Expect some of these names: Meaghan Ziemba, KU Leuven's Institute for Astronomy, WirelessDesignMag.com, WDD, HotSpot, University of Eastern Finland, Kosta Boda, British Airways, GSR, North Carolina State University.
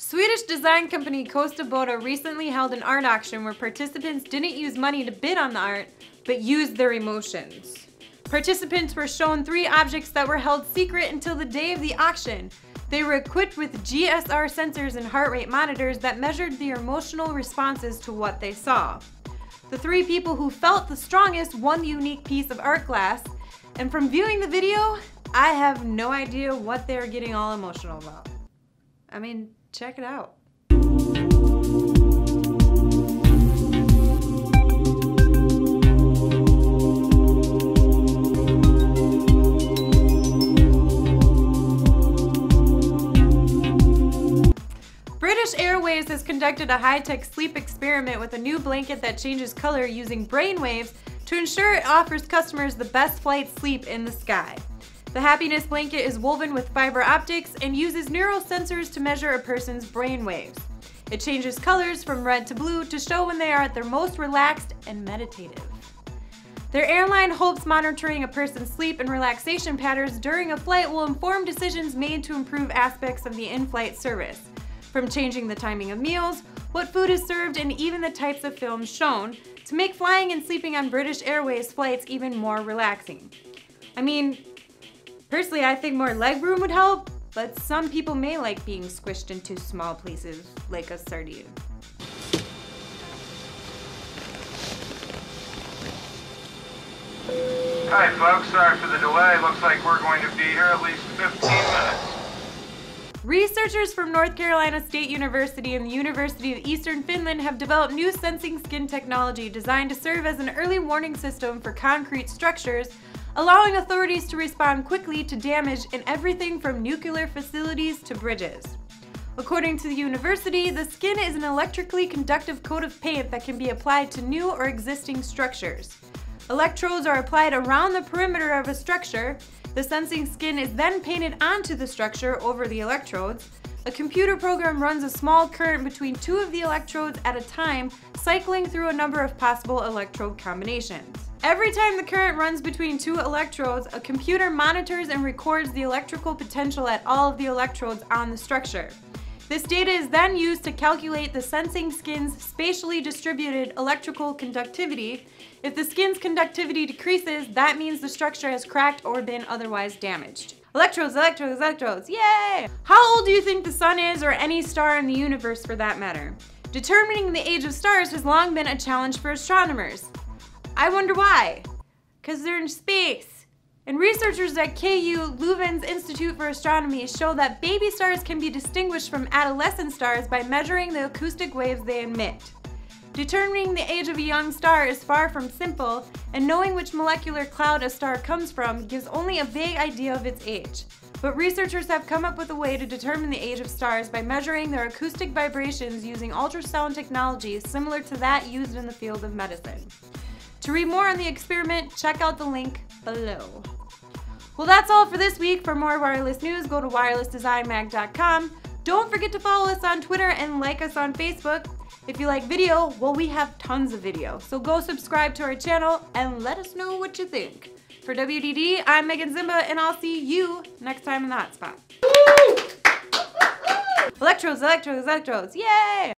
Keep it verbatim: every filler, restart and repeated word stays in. Swedish design company Kosta Boda recently held an art auction where participants didn't use money to bid on the art, but used their emotions. Participants were shown three objects that were held secret until the day of the auction. They were equipped with G S R sensors and heart rate monitors that measured their emotional responses to what they saw. The three people who felt the strongest won the unique piece of art glass, and from viewing the video, I have no idea what they're getting all emotional about. I mean, check it out. British Airways has conducted a high-tech sleep experiment with a new blanket that changes color using brainwaves to ensure it offers customers the best flight sleep in the sky. The happiness blanket is woven with fiber optics and uses neural sensors to measure a person's brainwaves. It changes colors from red to blue to show when they are at their most relaxed and meditative. Their airline hopes monitoring a person's sleep and relaxation patterns during a flight will inform decisions made to improve aspects of the in-flight service, from changing the timing of meals, what food is served, and even the types of films shown, to make flying and sleeping on British Airways flights even more relaxing. I mean, personally, I think more leg room would help, but some people may like being squished into small places like a sardine. Hi folks, sorry for the delay. Looks like we're going to be here at least fifteen minutes. Researchers from North Carolina State University and the University of Eastern Finland have developed new sensing skin technology designed to serve as an early warning system for concrete structures, allowing authorities to respond quickly to damage in everything from nuclear facilities to bridges. According to the university, the skin is an electrically conductive coat of paint that can be applied to new or existing structures. Electrodes are applied around the perimeter of a structure. The sensing skin is then painted onto the structure over the electrodes. A computer program runs a small current between two of the electrodes at a time, cycling through a number of possible electrode combinations. Every time the current runs between two electrodes, a computer monitors and records the electrical potential at all of the electrodes on the structure. This data is then used to calculate the sensing skin's spatially distributed electrical conductivity. If the skin's conductivity decreases, that means the structure has cracked or been otherwise damaged. Electrodes, electrodes, electrodes, yay! How old do you think the sun is, or any star in the universe for that matter? Determining the age of stars has long been a challenge for astronomers. I wonder why? Because they're in space. And researchers at K U Leuven's Institute for Astronomy show that baby stars can be distinguished from adolescent stars by measuring the acoustic waves they emit. Determining the age of a young star is far from simple, and knowing which molecular cloud a star comes from gives only a vague idea of its age. But researchers have come up with a way to determine the age of stars by measuring their acoustic vibrations using ultrasound technology similar to that used in the field of medicine. To read more on the experiment, check out the link below. Well, that's all for this week. For more wireless news, go to wireless design mag dot com. Don't forget to follow us on Twitter and like us on Facebook. If you like video, well, we have tons of video, so go subscribe to our channel and let us know what you think. For W D D, I'm Meaghan Ziemba, and I'll see you next time in the Hotspot. Electrodes, electrodes, electrodes, yay!